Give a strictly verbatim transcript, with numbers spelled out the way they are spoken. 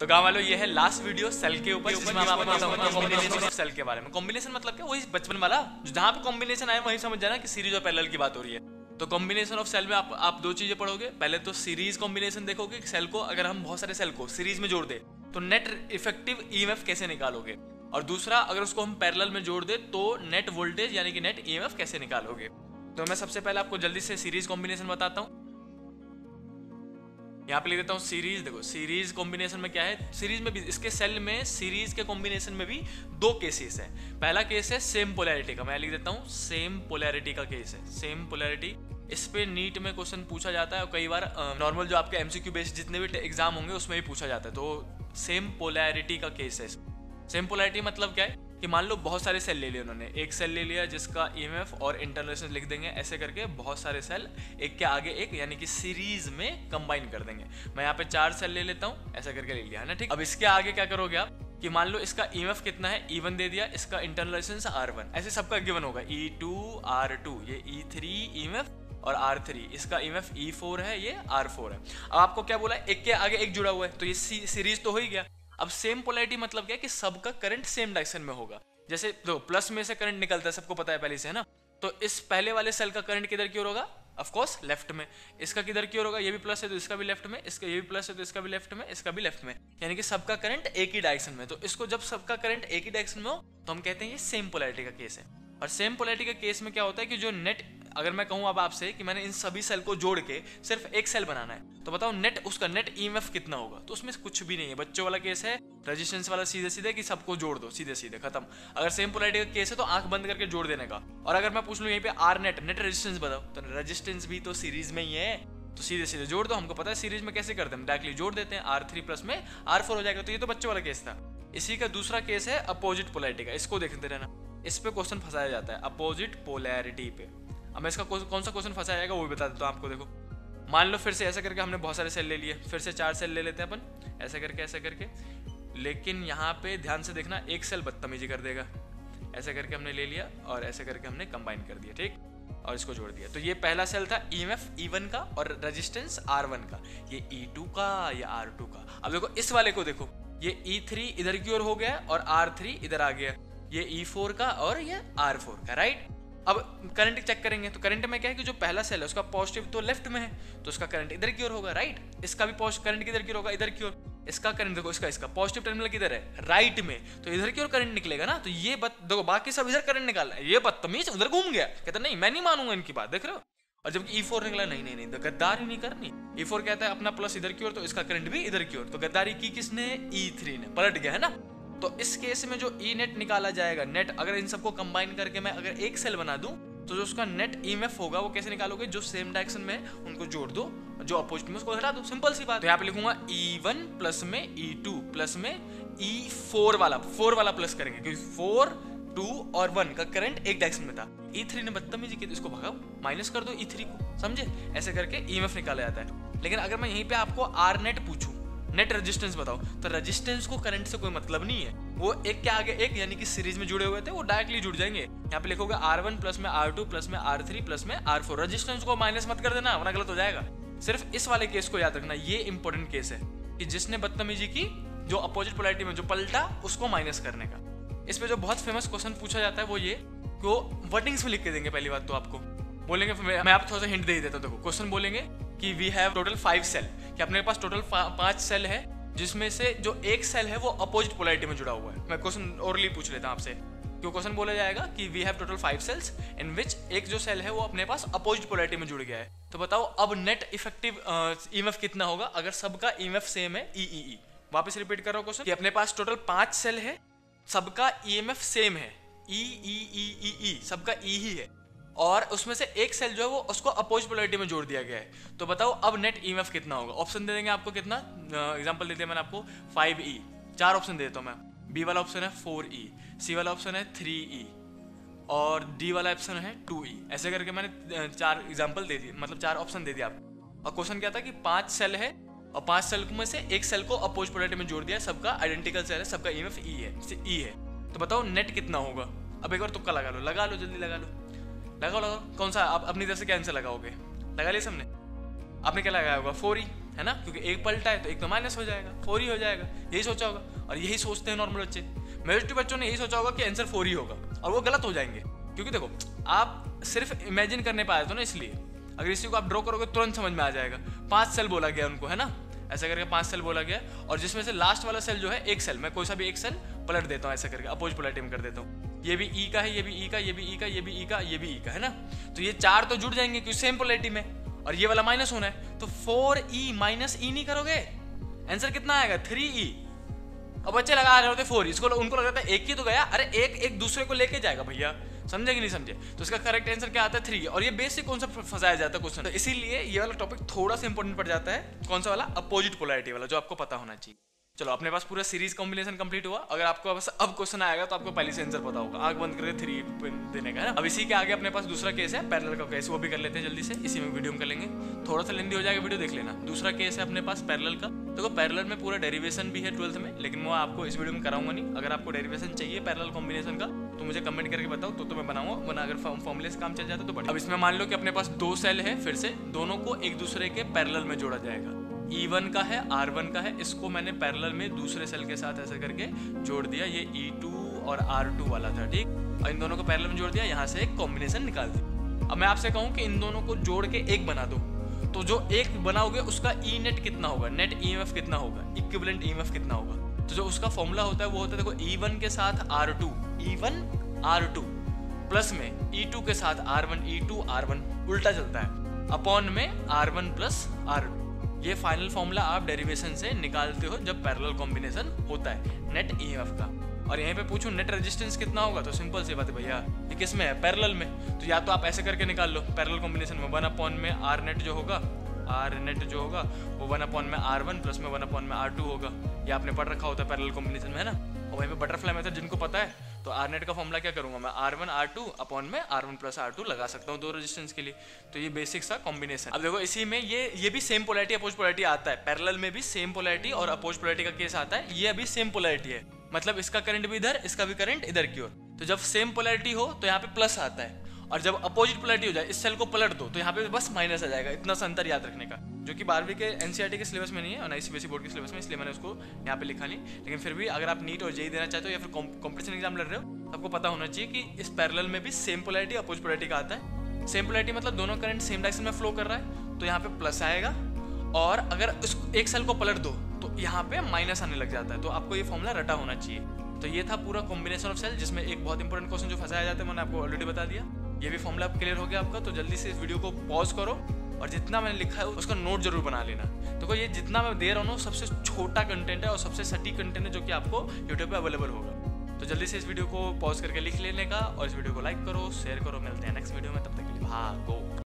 तो गाँव वालों ये है लास्ट वीडियो सेल के ऊपर, सेल के बारे में। कॉम्बिनेशन मतलब क्या, वही बचपन वाला, जहाँ पे कॉम्बिनेशन आए वही समझ जाना कि सीरीज और पैरेलल की बात हो रही है। तो कॉम्बिनेशन ऑफ सेल में आप आप दो चीजें पढ़ोगे। पहले तो सीरीज कॉम्बिनेशन देखोगे कि सेल को, अगर हम बहुत सारे सेल को सीरीज में जोड़ दे तो नेट इफेक्टिव ईएमएफ कैसे निकालोगे, और दूसरा अगर उसको हम पैरेलल में जोड़ दे तो नेट वोल्टेज यानी कि नेट ईएमएफ कैसे निकालोगे। तो मैं सबसे पहले आपको जल्दी से सीरीज कॉम्बिनेशन बताता हूँ। यहाँ पे लिख देता हूँ सीरीज। देखो सीरीज कॉम्बिनेशन में क्या है, सीरीज में भी इसके सेल में सीरीज के कॉम्बिनेशन में भी दो केसेस है। पहला केस है सेम पोलैरिटी का, मैं लिख देता हूँ सेम पोलैरिटी का केस है। सेम पोलैरिटी, इस पे नीट में क्वेश्चन पूछा जाता है और कई बार नॉर्मल जो आपके एमसीक्यू बेस्ड जितने भी एग्जाम होंगे उसमें भी पूछा जाता है। तो सेम पोलैरिटी का केस है। सेम पोलैरिटी मतलब क्या है कि मान लो बहुत सारे सेल ले लिए उन्होंने, एक सेल ले लिया जिसका ईएमएफ और इंटरनल लिख देंगे, ऐसे करके बहुत सारे सेल एक के आगे एक, यानी कि सीरीज में कंबाइन कर देंगे। मैं यहाँ पे चार सेल ले लेता हूँ, ऐसा करके ले लिया है ना, ठीक। अब इसके आगे क्या करोगे आप कि मान लो इसका ईएमएफ कितना है, ई वन दे दिया, इसका इंटरनल रेजिस्टेंस आर वन, ऐसे सबका गिवन होगा ई टू आर टू, ये ई थ्री ईएमएफ और आर थ्री, इसका ईएमएफ ई फोर है, ये आर फोर है। अब आपको क्या बोला है, एक के आगे एक जुड़ा हुआ है, तो ये सीरीज तो हो ही गया। अब सेम पोलैरिटी मतलब क्या है कि सबका करंट सेम डायरेक्शन में होगा। जैसे तो प्लस में से करंट निकलता है, सबको पता है पहले से, है ना। तो इस पहले वाले सेल का करंट किधर की ओर होगा, ऑफ कोर्स लेफ्ट में। इसका किधर की ओर होगा, ये भी प्लस है तो इसका भी लेफ्ट में, इसका ये भी प्लस है तो इसका भी लेफ्ट में, इसका भी लेफ्ट में, यानी कि सबका करंट एक ही डायरेक्शन में। तो इसको जब सबका करंट एक ही डायरेक्शन में हो तो हम कहते हैं ये सेम पोलैरिटी का केस है। और सेम पोलैरिटी के केस में क्या होता है कि जो नेट, अगर मैं कहूँ अब आपसे कि मैंने इन सभी सेल को जोड़ के सिर्फ एक सेल बनाना है, तो बताओ नेट, उसका नेट ईएमएफ कितना होगा। तो उसमें कुछ भी नहीं है, बच्चों वाला केस है, रेजिस्टेंस वाला सीधे सीधे कि सबको जोड़ दो, सीधे सीधे खत्म। अगर सेम पोलैरिटी का केस है तो आंख बंद करके जोड़ देने का। और अगर मैं पूछ लूँ यहीं पे आर नेट, नेट रेजिस्टेंस बताओ, तो रेजिस्टेंस भी तो सीरीज में ही है, तो सीधे सीधे जोड़ दो। हमको पता है सीरीज में कैसे करते हैं, डायरेक्टली जोड़ देते हैं, आर थ्री प्लस में आर फोर हो जाएगा। तो ये तो बच्चों वाला केस था। इसी का दूसरा केस है अपोजिट पोलैरिटी का, इसको देखते रहना, इस पे क्वेश्चन फंसाया जाता है अपोजिट पोलैरिटी पे। अब मैं इसका कौन सा क्वेश्चन फंसाया जाएगा वो भी बता देता हूँ आपको। देखो मान लो फिर से ऐसा करके हमने बहुत सारे सेल ले लिए, फिर से चार सेल ले लेते हैं अपन, ऐसा करके ऐसा करके, लेकिन यहाँ पे ध्यान से देखना एक सेल बदतमीजी कर देगा। ऐसा करके हमने ले लिया और ऐसा करके हमने कंबाइन कर दिया, ठीक, और इसको जोड़ दिया। तो ये पहला सेल था ईएमएफ ई वन का और रेजिस्टेंस आर वन का, ये ई टू का, ये आर टू का। अब देखो इस वाले को देखो, ये ई थ्री इधर की ओर हो गया और आर थ्री इधर आ गया, ये ई फोर का और ये आर फोर का, राइट। अब करंट चेक करेंगे तो करंट में क्या है कि जो पहला सेल है उसका पॉजिटिव तो लेफ्ट में है, तो उसका करंट इधर की ओर होगा, राइट। इसका भी करंट किधर की ओर होगा, इधर की ओर। इसका करंट देखो, इसका इसका पॉजिटिव टर्मिनल किधर है, राइट में, तो इधर की ओर करंट निकलेगा ना। तो ये बत, देखो बाकी सब इधर करंट निकाल रहा है, ये बदतमीज उधर घूम गया, कहता नहीं मैं नहीं मानूंगा इनकी बात, देख रहे हो। और जबकि ई फोर निकला, नहीं नहीं नहीं तो गद्दारी नहीं करनी। ई फोर कहता है अपना प्लस इधर की ओर, तो इसका करंट भी इधर की ओर, तो गद्दारी की किसने, ई थ्री ने, पलट गया, है ना। तो इस केस में जो ई नेट निकाला जाएगा, नेट, अगर इन सबको कंबाइन करके मैं अगर एक सेल बना दूं तो जो उसका नेट ईएमएफ होगा वो कैसे निकालोगे, जो सेम डायरेक्शन में है उनको जोड़ दो, जो अपोजिट में उसको हटा दो, सिंपल सी बात। तो यहाँ पे लिखूंगा ई वन प्लस में ई टू प्लस में ई फोर वाला, फोर वाला प्लस करेंगे क्योंकि फोर, टू और वन का करंट एक डायरेक्शन में था। ई थ्री ने बदतमीजी की तो इसको भगाओ, माइनस कर दो ई थ्री को, समझे, ऐसे करके ईएमएफ निकाला जाता है। लेकिन अगर मैं यहीं पे आपको आर नेट पूछूं, नेट रेजिस्टेंस बताओ, तो रेजिस्टेंस को करंट से कोई मतलब नहीं है, वो एक के आगे एक यानी कि सीरीज में जुड़े हुए थे, वो डायरेक्टली जुड़ जाएंगे। यहाँ पे लिखोगे आर वन प्लस में आर टू प्लस में आर थ्री प्लस में आर फोर, रेजिस्टेंस को माइनस मत कर देना वरना गलत हो जाएगा। सिर्फ इस वाले केस को याद रखना, ये इंपॉर्टेंट केस है कि जिसने बदतमीजी की, जो अपोजिट पोलैरिटी में जो पलटा, उसको माइनस करने का। इस पे जो बहुत फेमस क्वेश्चन पूछा जाता है वो ये, वो वर्डिंग्स में लिख के देंगे। पहली बात तो आपको बोलेंगे, मैं आपको थोड़ा सा हिंट दे ही देता हूँ। देखो क्वेश्चन बोलेंगे कि we have total five cell, कि अपने पास टोटल पांच सेल है, जिसमें से जो एक सेल है वो अपोजिट पोलैरिटी में जुड़ा हुआ है। मैं क्वेश्चन ओरली पूछ लेता हूँ आपसे, तो क्वेश्चन बोला जाएगा कि we have total five cells in which एक जो सेल है वो अपने पास अपोजिट पोलैरिटी में जुड़ गया है। तो बताओ अब नेट इफेक्टिव ईएमएफ कितना होगा अगर सबका ईएमएफ सेम है, ई ई ई। वापस रिपीट कर रहा हूँ क्वेश्चन, कि अपने पास टोटल पांच सेल है, सबका ईएमएफ सेम है, ई ई ई ई ई, सबका ई ही है, और उसमें से एक सेल जो है वो उसको अपोजिट पोलैरिटी में जोड़ दिया गया है। तो बताओ अब नेट ईएमएफ कितना होगा। ऑप्शन दे देंगे आपको कितना, एग्जांपल देते हैं मैंने आपको फाइव ई, चार ऑप्शन दे देता हूँ मैं। बी वाला ऑप्शन है फोर ई, सी वाला ऑप्शन है थ्री ई और डी वाला ऑप्शन है टू ई। ऐसे करके मैंने चार एग्जाम्पल दे दिए, मतलब चार ऑप्शन दे दिया आपको। और क्वेश्चन क्या था कि पाँच सेल है और पाँच सेल में से एक सेल को अपोजिट पोलैरिटी में जोड़ दिया, सबका आइडेंटिकल सेल है, सबका ईएमएफ ई है ई है तो बताओ नेट कितना होगा। अब एक बार तुक्का लगा लो, लगा लो जल्दी, लगा लो लगाओ लगाओ, कौन सा आप अपनी तरफ से क्या आंसर लगाओगे, लगा लिए सबने, आपने क्या लगाया होगा, फोर ई है ना, क्योंकि एक पलटा है तो एक तो माइनस हो जाएगा, फोर ही हो जाएगा, यही सोचा होगा। और यही सोचते हैं नॉर्मल बच्चे, मेजोरिटी बच्चों ने यही सोचा होगा कि आंसर फोर ही होगा, और वो गलत हो जाएंगे। क्योंकि देखो आप सिर्फ इमेजिन करने पाए तो ना, इसलिए अगर इसी को आप ड्रॉ करोगे तुरंत समझ में आ जाएगा। पाँच सेल बोला गया उनको, है ना, ऐसा करके पाँच सेल बोला गया, और जिसमें से लास्ट वाला सेल जो है एक सेल, मैं कोई सा भी एक सेल पलट देता हूँ ऐसा करके, अपोज पलटिंग कर देता हूँ। ये भी ई का है, ये भी ई का, ये भी ई का, ये भी ई का, ये भी ई का, है ना। तो ये चार तो जुड़ जाएंगे क्योंकि सेम पोलैरिटी में, और ये वाला माइनस होना है, तो फोर ई माइनस ई नहीं करोगे, आंसर कितना आएगा, थ्री ई। और बच्चे लगा रहे होते फोर, इसको उनको लग रहा था एक ही तो गया, अरे एक एक दूसरे को लेके जाएगा भैया, समझे कि नहीं समझे। तो इसका करेक्ट आंसर क्या आता है, थ्री। और ये बेसिक कॉन्सेप्ट फंसाया जाता है क्वेश्चन, तो इसीलिए ये वाला टॉपिक थोड़ा सा इंपॉर्टेंट पड़ जाता है। कौन सा वाला, अपोजिट पोलैरिटी वाला, जो आपको पता होना चाहिए। चलो अपने पास पूरा सीरीज कॉम्बिनेशन कंप्लीट हुआ। अगर आपको बस अब क्वेश्चन आएगा तो आपको पहले से आंसर पता होगा, आग बंद करके थ्री देने का, है ना। अब इसी के आगे अपने पास दूसरा केस है, पैरेलल का केस, वो भी कर लेते हैं जल्दी से, इसी में वीडियो में कर लेंगे, थोड़ा सा लेंदी हो जाएगा, वीडियो देख लेना। दूसरा केस है अपने पास पैरेलल का। देखो पैरेलल में पूरा डेरिवेशन भी है ट्वेल्थ में, लेकिन वो आपको इस वीडियो में कराऊंगा नहीं। अगर आपको डेरिवेशन चाहिए पैरेलल कॉम्बिनेशन का तो मुझे कमेंट करके बताओ, तो, तो मैं बनाऊंगा, वरना अगर फॉर्मूले से काम चल जाता तो बढ़िया। अब इसमें मान लो कि अपने पास दो सेल है, फिर से दोनों को एक दूसरे के पैरेलल में जोड़ा जाएगा। ई वन का है, आर वन का है, इसको मैंने पैरेलल में दूसरे सेल के साथ ऐसे करके जोड़ दिया, ये ई टू और आर टू वाला था, ठीक। और इन दोनों को पैरेलल में जोड़ दिया, यहाँ से एक कॉम्बिनेशन निकाल दिया। अब मैं आपसे कहूँ कि इन दोनों को जोड़ के एक बना दो, तो जो एक बनाओगे उसका ई नेट कितना होगा, नेट ई एम एफ कितना होगा, इक्विवेलेंट ई एम एफ कितना होगा। तो जो उसका फॉर्मूला होता है वो होता है, देखो ई वन के साथ R two, E one R two plus में ई टू के साथ R one, E two R one, उल्टा चलता है, अपॉन में R one plus R two. ये फाइनल फॉर्मूला आप डेरिवेशन से निकालते हो जब पैरेलल कॉम्बिनेशन होता है नेट ईएमएफ का। और यहीं पे पूछूं नेट रेजिस्टेंस कितना होगा, तो सिंपल सी बात है भैया, ये किस में है, पैरेलल में। तो या तो आप ऐसे करके निकाल लो पैरेलल कॉम्बिनेशन में, वन अपॉन में आर नेट जो होगा, आर नेट जो होगा वो वन अपॉन में आर वन प्लस में वन अपॉन में आर टू होगा, ये आपने पढ़ रखा होता है पैरेलल कॉम्बिनेशन में, है ना। और वहीं पे बटरफ्लाई मेथड जिनको पता है, तो आर नेट का फॉर्मूला क्या करूँगा मैं, R one R two upon में R one plus R two लगा सकता हूँ दो रेजिस्टेंस के लिए। तो ये बेसिक सा कॉम्बिनेशन। अब देखो इसी में ये ये भी सेम पोलैरिटी अपोज पोलैरिटी आता है, पैरेलल में भी सेम पोलैरिटी और अपोज पोलैरिटी का केस आता है, ये अभी सेम पोलैरिटी है, मतलब इसका करंट भी इधर, इसका भी करंट इधर की ओर। तो जब सेम पोलैरिटी हो तो यहाँ पे प्लस आता है, और जब अपोजिट पोलैरिटी हो जाए, इस सेल को पलट दो तो यहाँ पे बस माइनस आ जाएगा। इतना सा अंतर याद रखने का, जो कि बारहवीं के एनसीईआरटी के सिलेबस में नहीं है और ना ही सीबीएसई बोर्ड के सिलेबस में, इसलिए मैंने उसको यहाँ पे लिखा नहीं। लेकिन फिर भी अगर आप नीट और जेई देना चाहते हो या फिर कॉम्पिटिशन एग्जाम लड़ रहे हो, आपको पता होना चाहिए कि इस पैरेलल में भी सेम पोलैरिटी अपोजिट पोलैरिटी का आता है। सेम पोलैरिटी मतलब दोनों करंट सेम डायरेक्शन में फ्लो कर रहा है, तो यहाँ पे प्लस आएगा, और अगर उस एक सेल को पलट दो तो यहाँ पे माइनस आने लग जाता है। तो आपको ये फॉर्मूला रटा होना चाहिए। तो ये था पूरा कॉम्बिनेशन ऑफ सेल, जिसमें एक बहुत इंपॉर्टेंट क्वेश्चन जो फंसाया जाता है मैंने आपको ऑलरेडी बता दिया। ये भी फॉर्मूला क्लियर हो गया आपका, तो जल्दी से इस वीडियो को पॉज करो और जितना मैंने लिखा है उसका नोट जरूर बना लेना। देखो ये जितना मैं दे रहा हूँ सबसे छोटा कंटेंट है और सबसे सटीक कंटेंट है जो कि आपको यूट्यूब पे अवेलेबल होगा। तो जल्दी से इस वीडियो को पॉज करके लिख लेने का, और इस वीडियो को लाइक करो, शेयर करो। मिलते हैं नेक्स्ट वीडियो में, तब तक के लिए भागो।